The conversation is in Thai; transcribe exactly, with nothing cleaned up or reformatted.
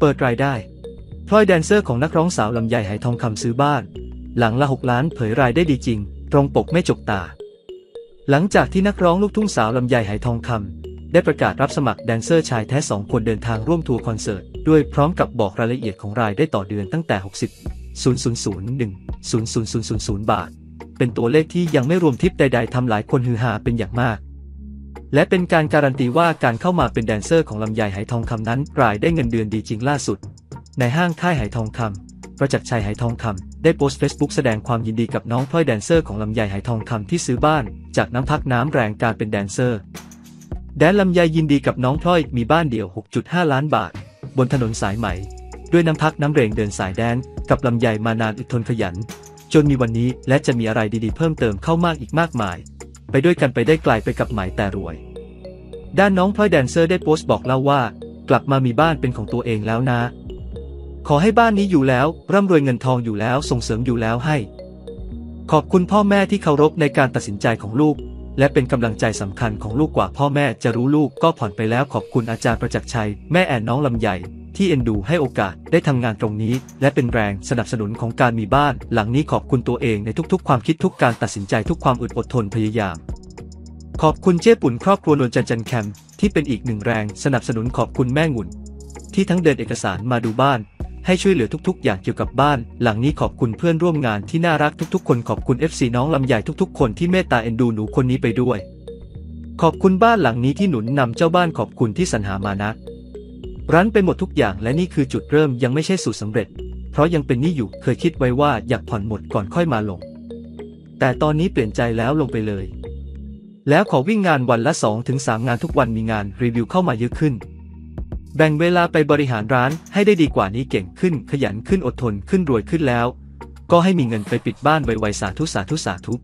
เปิดรายได้พลอยแดนเซอร์ของนักร้องสาวลำไยไหทองคำซื้อบ้านหลังละหกล้านเผยรายได้ดีจริงตรงปกไม่จกตาหลังจากที่นักร้องลูกทุ่งสาวลำไยไหทองคำได้ประกาศรับสมัครแดนเซอร์ชายแท้สองคนเดินทางร่วมทัวร์คอนเสิร์ตด้วยพร้อมกับบอกรายละเอียดของรายได้ต่อเดือนตั้งแต่หกสิบ หนึ่ง ศูนย์ ศูนย์ ศูนย์ บาทเป็นตัวเลขที่ยังไม่รวมทิปใดๆทำหลายคนฮือฮาเป็นอย่างมากและเป็นการการันตีว่าการเข้ามาเป็นแดนเซอร์ของลำไยไหทองคำนั้นรายได้เงินเดือนดีจริงล่าสุดในห้างค่ายไหทองคำประจักษ์ชัยไหทองคำได้โพสต์ เฟซบุ๊ก แสดงความยินดีกับน้องพลอยแดนเซอร์ของลำไยไหทองคำที่ซื้อบ้านจากน้ำพักน้ำแรงการเป็นแดนเซอร์แดนลำไยยินดีกับน้องพลอยมีบ้านเดี่ยว หกจุดห้า ล้านบาทบนถนนสายใหม่ด้วยน้ำพักน้ำแรงเดินสายแดนกับลำไยมานานอดทนขยันจนมีวันนี้และจะมีอะไรดีๆเพิ่มเติมเข้ามากอีกมากมายไปด้วยกันไปได้ไกลไปกับหมายแต่รวยด้านน้องพลอยแดนเซอร์ได้โพสต์บอกเล่าว่ากลับมามีบ้านเป็นของตัวเองแล้วนะขอให้บ้านนี้อยู่แล้วร่ำรวยเงินทองอยู่แล้วส่งเสริมอยู่แล้วให้ขอบคุณพ่อแม่ที่เคารพในการตัดสินใจของลูกและเป็นกำลังใจสำคัญของลูกกว่าพ่อแม่จะรู้ลูกก็ผ่อนไปแล้วขอบคุณอาจารย์ประจักษ์ชัยแม่แอนน้องลำไยที่เอ็นดูให้โอกาสได้ทำงานตรงนี้และเป็นแรงสนับสนุนของการมีบ้านหลังนี้ขอบคุณตัวเองในทุกๆความคิดทุกการตัดสินใจทุกความอดทนพยายามขอบคุณเจ๊ปุ่นครอบครัวนวลจันทร์จันแคมที่เป็นอีกหนึ่งแรงสนับสนุนขอบคุณแม่งุ่นที่ทั้งเดินเอกสารมาดูบ้านให้ช่วยเหลือทุกๆอย่างเกี่ยวกับบ้านหลังนี้ขอบคุณเพื่อนร่วมงานที่น่ารักทุกๆคนขอบคุณ เอฟ ซี น้องลำไยทุกๆคนที่เมตตาเอ็นดูหนูคนนี้ไปด้วยขอบคุณบ้านหลังนี้ที่หนุนนำเจ้าบ้านขอบคุณที่สรรหามานะรั้นเป็นหมดทุกอย่างและนี่คือจุดเริ่มยังไม่ใช่สูตรสำเร็จเพราะยังเป็นหนี้อยู่เคยคิดไว้ว่าอยากผ่อนหมดก่อนค่อยมาลงแต่ตอนนี้เปลี่ยนใจแล้วลงไปเลยแล้วขอวิ่งงานวันละ สองถึงสาม งานทุกวันมีงานรีวิวเข้ามาเยอะขึ้นแบ่งเวลาไปบริหารร้านให้ได้ดีกว่านี้เก่งขึ้นขยันขึ้นอดทนขึ้นรวยขึ้นแล้วก็ให้มีเงินไปปิดบ้านไวๆสาธุสาธุสาธุ